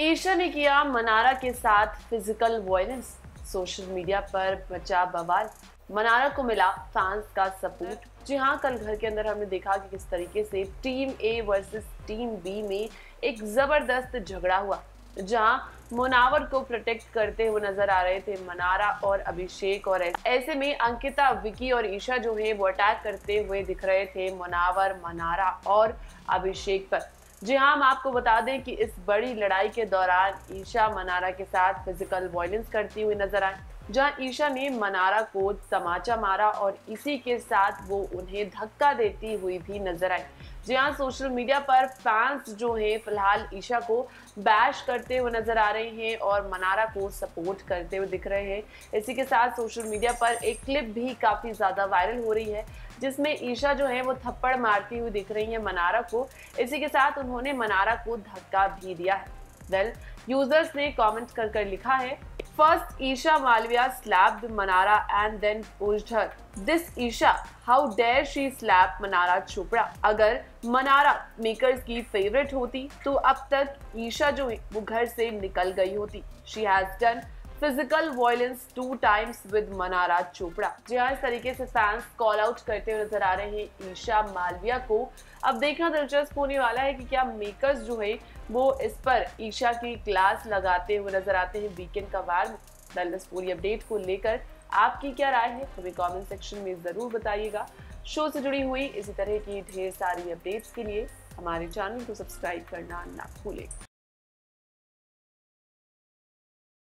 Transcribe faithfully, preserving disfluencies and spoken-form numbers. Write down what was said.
ईशा ने किया मनारा के साथ फिजिकल वायलेंस, सोशल मीडिया पर मचा बवाल, मनारा को मिला फैंस का सपोर्ट। जी हाँ, कल घर के अंदर हमने देखा कि किस तरीके से team A versus team B में एक जबरदस्त झगड़ा हुआ, जहां मुनव्वर को प्रोटेक्ट करते हुए नजर आ रहे थे मनारा और अभिषेक, और ऐसे में अंकिता, विक्की और ईशा जो है वो अटैक करते हुए दिख रहे थे मुनव्वर, मनारा और अभिषेक पर। जी हाँ, हम आपको बता दें कि इस बड़ी लड़ाई के दौरान ईशा मनारा के साथ फिजिकल वायलेंस करती हुई नजर आए, जहां ईशा ने मनारा को तमाचा मारा और इसी के साथ वो उन्हें धक्का देती हुई भी नजर आई। जी हाँ, सोशल मीडिया पर फैंस जो है फिलहाल ईशा को बैश करते हुए नजर आ रहे हैं और मनारा को सपोर्ट करते हुए दिख रहे हैं। इसी के साथ सोशल मीडिया पर एक क्लिप भी काफ़ी ज़्यादा वायरल हो रही है, जिसमें ईशा जो है वो थप्पड़ मारती हुई दिख रही है मनारा को। इसी के साथ उन्होंने मनारा को धक्का भी दिया है। वेल, यूजर्स ने कॉमेंट कर कर लिखा है, first Isha Malviya slapped Mannara and then pushed her, this Isha how dare she slap Mannara Chopra. अगर मनारा मेकर्स की फेवरेट होती तो अब तक ईशा जो है वो घर से निकल गई होती। She has done physical violence two times with Mannara Chopra. जी हाँ, इस तरीके से फैंस कॉल आउट करते हुए नजर आ रहे हैं ईशा मालविया को। अब देखना दिलचस्प होने वाला है कि क्या मेकर्स जो है वो इस पर ईशा की क्लास लगाते हुए नजर आते हैं वीकेंड का वार में। दरअसल पूरी अपडेट को लेकर आपकी क्या राय है, हमें कमेंट सेक्शन में ज़रूर बताइएगा। शो से जुड़ी हुई इसी तरह की ढेर सारी अपडेट्स के लिए हमारे चैनल को सब्सक्राइब करना ना भूलें।